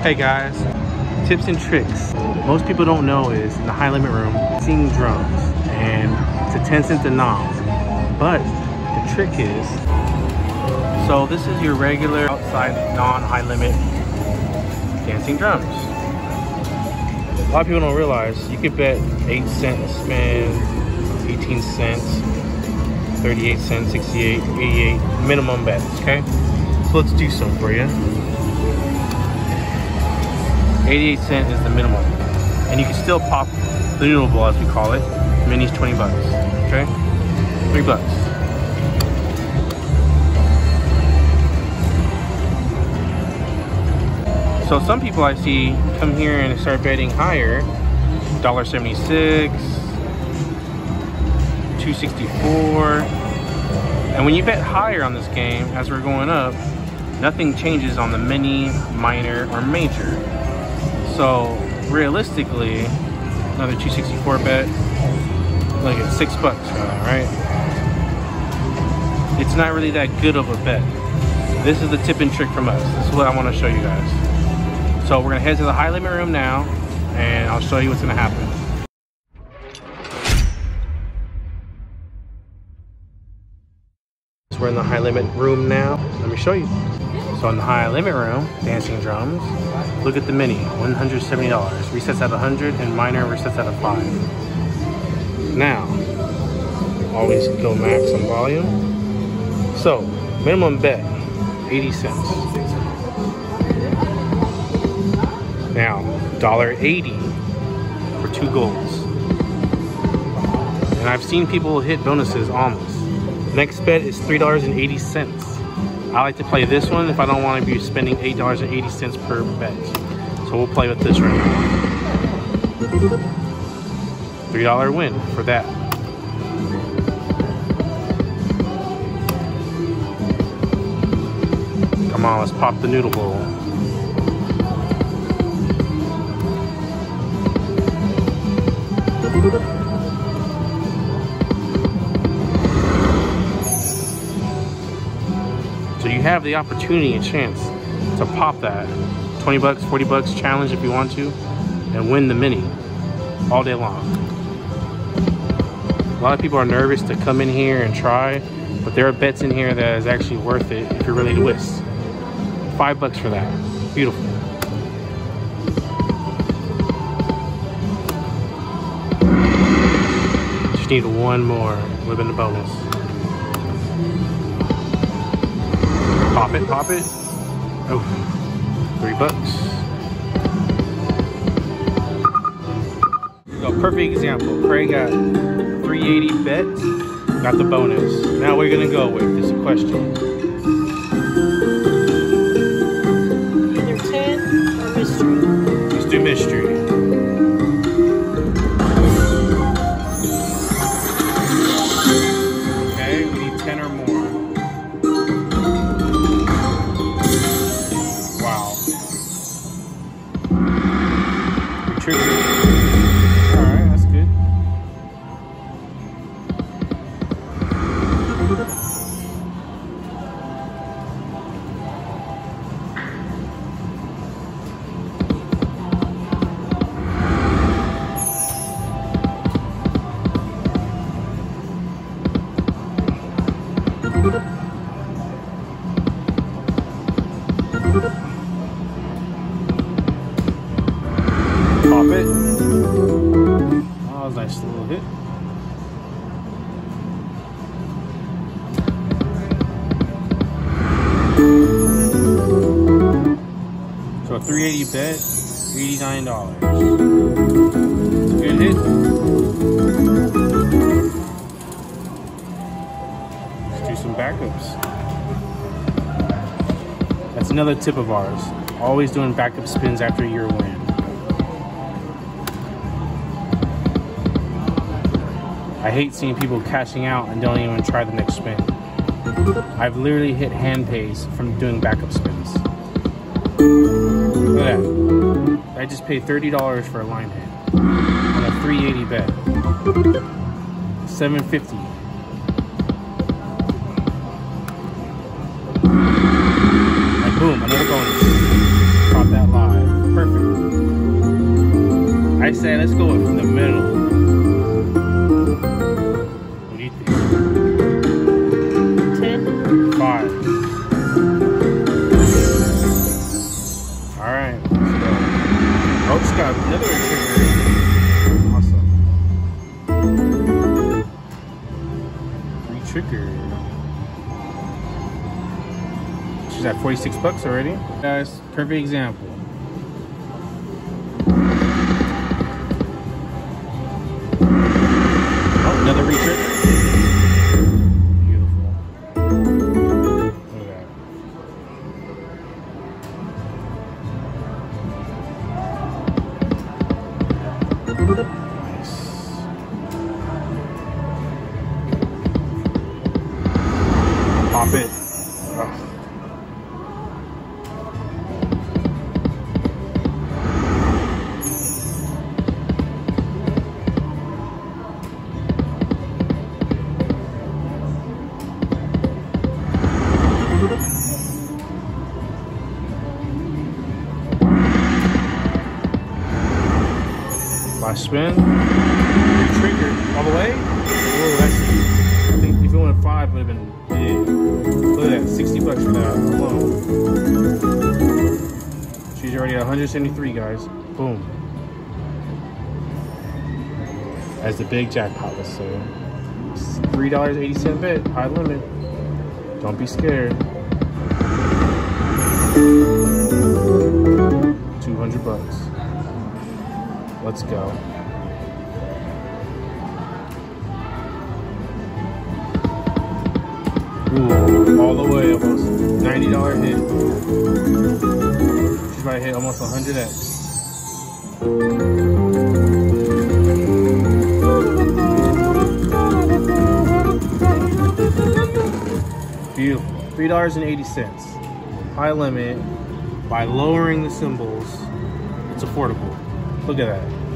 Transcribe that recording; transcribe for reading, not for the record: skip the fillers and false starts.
Hey guys, tips and tricks. Most people don't know is in the high limit room, dancing drums, and it's a 10-cent a nom. But the trick is, so this is your regular outside non-high limit dancing drums. A lot of people don't realize you could bet 8 cents, man, 18 cents, 38 cents, 68, 88, minimum bets, okay? So let's do some for you. 88 cents is the minimum. And you can still pop the noodle ball, as we call it. Mini's 20 bucks, okay? $3. So some people I see come here and start betting higher. $1.76, $2.64. And when you bet higher on this game, as we're going up, nothing changes on the mini, minor, or major. So realistically, another $2.64 bet, like at $6 for that, right? It's not really that good of a bet. This is the tip and trick from us. This is what I want to show you guys. So we're gonna head to the high limit room now, and I'll show you what's gonna happen. So we're in the high limit room now. Let me show you. So in the high limit room, dancing drums, look at the mini, $170. Resets at 100 and minor resets at a 5. Now, always go max on volume. So, minimum bet, 80 cents. Now, $1.80 for 2 golds. And I've seen people hit bonuses on this. Next bet is $3.80. I like to play this one if I don't want to be spending $8.80 per bet. So we'll play with this right now. $3 win for that. Come on, let's pop the noodle bowl. You have the opportunity and chance to pop that 20 bucks, 40 bucks challenge if you want to, and win the mini all day long. A lot of people are nervous to come in here and try, but there are bets in here that is actually worth it if you're really twist. $5 for that. Beautiful. Just need one more. Would have been the bonus. Pop it, pop it. Oh, $3. So perfect example. Craig got 380 bets, got the bonus. Now we're gonna go with this question. Either 10 or mystery. Let's do mystery. Okay, we need 10 or more. Alright, that's good. Pop it. Oh, nice little hit. So a 380 bet, $89. Good hit. Let's do some backups. That's another tip of ours. Always doing backup spins after your win. I hate seeing people cashing out and don't even try the next spin. I've literally hit hand pays from doing backup spins. Look at that. I just paid $30 for a line hit on a 380 bet. $7.50. And boom, another bonus. Pop that live. I say let's go in the middle. What do you think? 10? 5. Alright, let's go. Oh, it's got another trigger. Awesome. Free trigger. She's at 46 bucks already. Guys, perfect example. Another retrigger. Beautiful. Look at that. Nice. Pop it. Last spin, trigger all the way. Oh, that's huge. I think if it went at 5, it would have been big. Look at that, 60 bucks for that alone. She's already at 173, guys. Boom. That's the big jackpot, let's say. $3.80 bet, high limit. Don't be scared. 200 bucks. Let's go. Ooh, all the way, almost $90 hit. She's about to hit almost 100x. Beautiful. $3.80. High limit. By lowering the symbols, it's affordable. Look at that.